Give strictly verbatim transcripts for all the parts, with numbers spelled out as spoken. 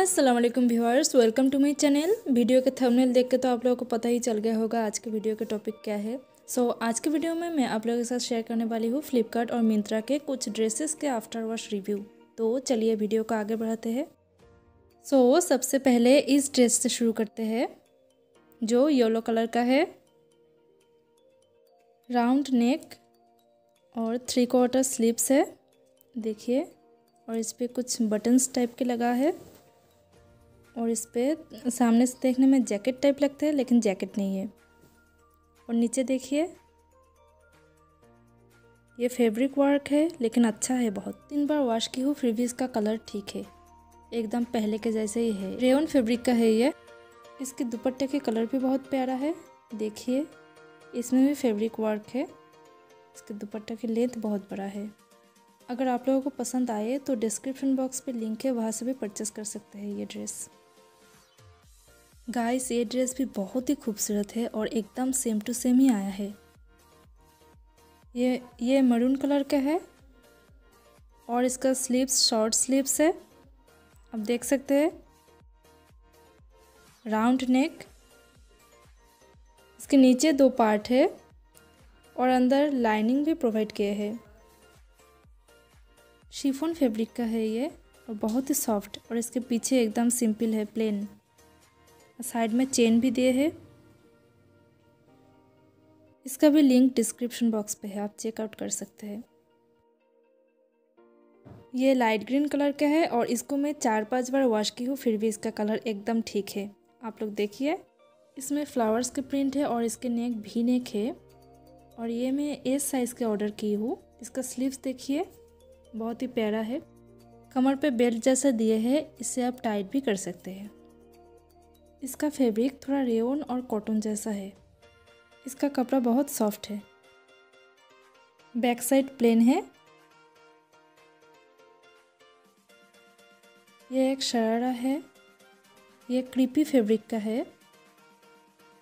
अस्सलाम वालेकुम viewers, welcome to my channel. Video के थंबनेल देख के तो आप लोगों को पता ही चल गया होगा आज के वीडियो के टॉपिक क्या है। सो so, आज के वीडियो में मैं आप लोगों के साथ शेयर करने वाली हूँ फ्लिपकार्ट और मिंत्रा के कुछ ड्रेसेस के आफ्टर वॉश रिव्यू। तो चलिए वीडियो को आगे बढ़ाते हैं। सो so, सबसे पहले इस ड्रेस से शुरू करते हैं जो येलो कलर का है, राउंड नेक और थ्री क्वार्टर स्लीव्स है देखिए, और इस पर कुछ बटन्स टाइप के लगा है और इस पर सामने से देखने में जैकेट टाइप लगता है लेकिन जैकेट नहीं है। और नीचे देखिए ये फैब्रिक वर्क है लेकिन अच्छा है, बहुत तीन बार वॉश की हूँ फिर भी इसका कलर ठीक है, एकदम पहले के जैसे ही है। रेयन फैब्रिक का है ये। इसके दुपट्टे के कलर भी बहुत प्यारा है देखिए, इसमें भी फैब्रिक वर्क है। इसके दुपट्टे की लेंथ बहुत बड़ा है। अगर आप लोगों को पसंद आए तो डिस्क्रिप्शन बॉक्स पे लिंक है, वहाँ से भी परचेस कर सकते हैं ये ड्रेस। गाइस ये ड्रेस भी बहुत ही खूबसूरत है और एकदम सेम टू सेम ही आया है। ये ये मरून कलर का है और इसका स्लीव्स शॉर्ट स्लीव्स है, आप देख सकते हैं। राउंड नेक, इसके नीचे दो पार्ट है और अंदर लाइनिंग भी प्रोवाइड किए है। शिफॉन फैब्रिक का है ये और बहुत ही सॉफ्ट, और इसके पीछे एकदम सिंपल है प्लेन, साइड में चेन भी दिए है। इसका भी लिंक डिस्क्रिप्शन बॉक्स पे है, आप चेकआउट कर सकते हैं। ये लाइट ग्रीन कलर का है और इसको मैं चार पांच बार वॉश की हूँ फिर भी इसका कलर एकदम ठीक है, आप लोग देखिए। इसमें फ्लावर्स के प्रिंट है और इसके नेक भी नेक है, और ये मैं एस साइज़ के ऑर्डर की हूँ। इसका स्लीव्स देखिए बहुत ही प्यारा है, कमर पे बेल्ट जैसा दिए है, इससे आप टाइट भी कर सकते हैं। इसका फैब्रिक थोड़ा रेयन और कॉटन जैसा है, इसका कपड़ा बहुत सॉफ्ट है। बैक साइड प्लेन है। यह एक शरारा है, यह क्रीपी फैब्रिक का है।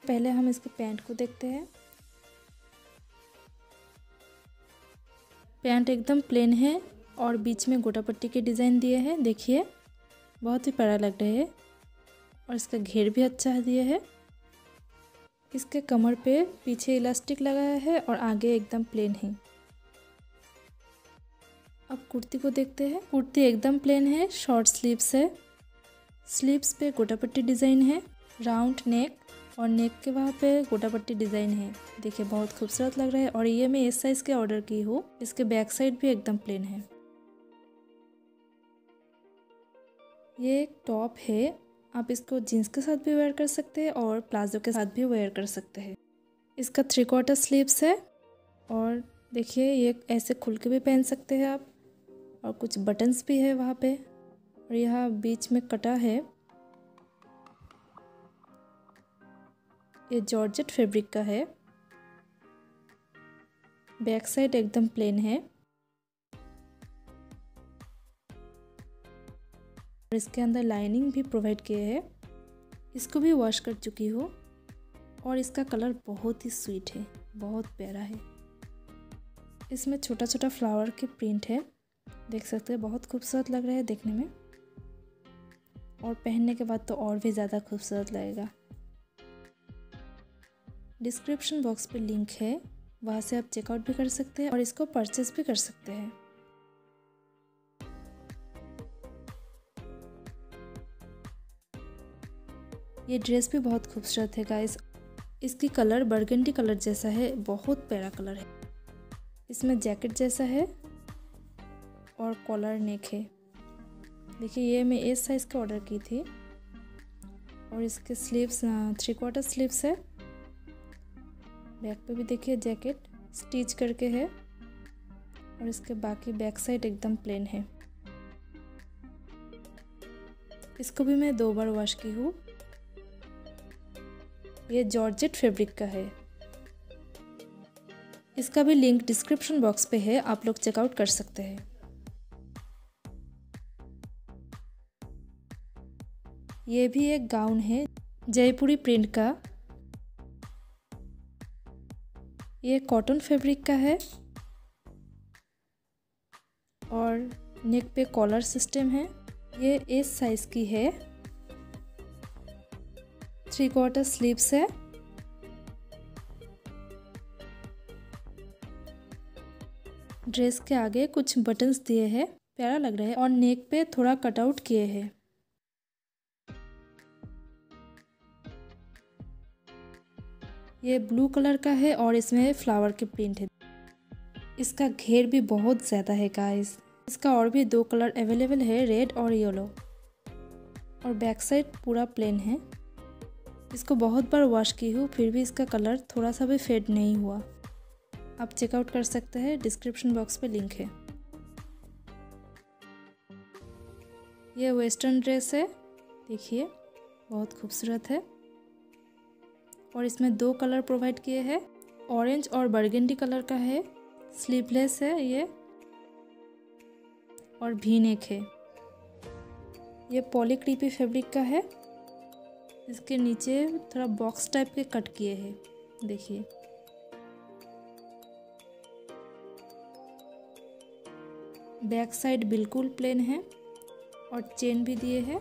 पहले हम इसके पैंट को देखते हैं। पैंट एकदम प्लेन है और बीच में गोटा पट्टी के डिज़ाइन दिए हैं देखिए, बहुत ही प्यारा लग रहा है, और इसका घेर भी अच्छा दिया है। इसके कमर पे पीछे इलास्टिक लगाया है और आगे एकदम प्लेन है। अब कुर्ती को देखते हैं। कुर्ती एकदम प्लेन है, शॉर्ट स्लीव्स है, स्लीव्स पे गोटा पट्टी डिज़ाइन है, राउंड नेक और नेक के वहाँ पे गोटा पट्टी डिज़ाइन है देखिए, बहुत खूबसूरत लग रहा है। और ये मैं इस साइज़ के ऑर्डर की हूँ। इसके बैक साइड भी एकदम प्लेन है। ये एक टॉप है, आप इसको जीन्स के साथ भी वेयर कर सकते हैं और प्लाजो के साथ भी वेयर कर सकते हैं। इसका थ्री क्वार्टर स्लीव्स है और देखिए ये ऐसे खुल के भी पहन सकते हैं आप, और कुछ बटन्स भी है वहाँ पे, और यहाँ बीच में कटा है। ये जॉर्जेट फैब्रिक का है। बैक साइड एकदम प्लेन है और इसके अंदर लाइनिंग भी प्रोवाइड किए है। इसको भी वॉश कर चुकी हूँ और इसका कलर बहुत ही स्वीट है, बहुत प्यारा है। इसमें छोटा छोटा फ्लावर के प्रिंट है, देख सकते हैं, बहुत खूबसूरत लग रहा है देखने में, और पहनने के बाद तो और भी ज़्यादा खूबसूरत लगेगा। डिस्क्रिप्शन बॉक्स पे लिंक है, वहाँ से आप चेकआउट भी कर सकते हैं और इसको परचेस भी कर सकते हैं। ये ड्रेस भी बहुत खूबसूरत है गाइस। इसकी कलर बर्गंडी कलर जैसा है, बहुत प्यारा कलर है। इसमें जैकेट जैसा है और कॉलर नेक है देखिए। ये मैं एस साइज़ का ऑर्डर की थी और इसके स्लीव्स थ्री क्वार्टर स्लीव्स है। बैक पे भी देखिए जैकेट स्टिच करके है और इसके बाकी बैक साइड एकदम प्लेन है। इसको भी मैं दो बार वॉश की हूँ। ये जॉर्जेट फैब्रिक का है। इसका भी लिंक डिस्क्रिप्शन बॉक्स पे है, आप लोग चेकआउट कर सकते हैं। ये भी एक गाउन है जयपुरी प्रिंट का। ये कॉटन फैब्रिक का है और नेक पे कॉलर सिस्टम है। ये एस साइज की है थ्री क्वार्टर स्लीव्स है। ड्रेस के आगे कुछ बटन्स दिए हैं, प्यारा लग रहा है, और नेक पे थोड़ा कटआउट किए हैं। ये ब्लू कलर का है और इसमें फ्लावर के प्रिंट है। इसका घेर भी बहुत ज़्यादा है गाइस। इसका और भी दो कलर अवेलेबल है, रेड और येलो। और बैक साइड पूरा प्लेन है। इसको बहुत बार वॉश की हूँ फिर भी इसका कलर थोड़ा सा भी फेड नहीं हुआ। आप चेकआउट कर सकते हैं, डिस्क्रिप्शन बॉक्स पे लिंक है। ये वेस्टर्न ड्रेस है, देखिए बहुत खूबसूरत है। और इसमें दो कलर प्रोवाइड किए हैं, ऑरेंज और बर्गेंडी कलर का है। स्लीवलेस है ये और भी नेक है। ये पॉली क्रीपी फैब्रिक का है। इसके नीचे थोड़ा बॉक्स टाइप के कट किए हैं, देखिए। बैक साइड बिल्कुल प्लेन है और चेन भी दिए हैं।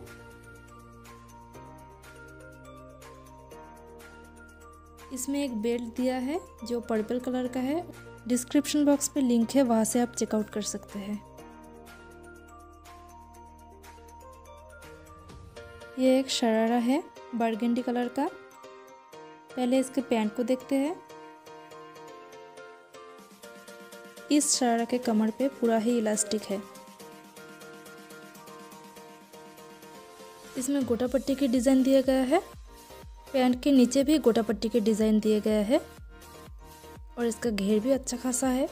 इसमें एक बेल्ट दिया है जो पर्पल कलर का है। डिस्क्रिप्शन बॉक्स पे लिंक है, वहाँ से आप चेकआउट कर सकते हैं। ये एक शरारा है बर्गेंडी कलर का। पहले इसके पैंट को देखते हैं। इस शरारा के कमर पे पूरा ही इलास्टिक है। इसमें गोटा पट्टी की डिज़ाइन दिया गया है। पैंट के नीचे भी गोटा पट्टी के डिज़ाइन दिया गया है और इसका घेर भी अच्छा खासा है।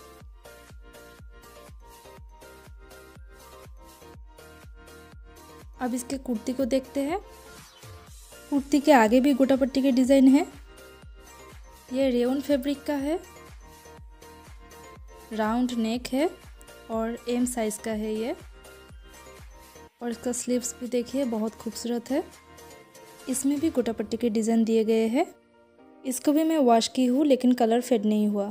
अब इसके कुर्ती को देखते हैं। कुर्ती के आगे भी गोटा पट्टी के डिज़ाइन है। ये रेयन फैब्रिक का है, राउंड नेक है और एम साइज़ का है ये। और इसका स्लीव्स भी देखिए बहुत खूबसूरत है। इसमें भी गोटा पट्टी के डिज़ाइन दिए गए हैं। इसको भी मैं वॉश की हूँ लेकिन कलर फेड नहीं हुआ।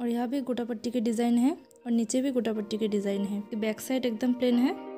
और यहाँ भी गोटा पट्टी के डिज़ाइन है और नीचे भी गोटा पट्टी के डिज़ाइन है। बैक साइड एकदम प्लेन है।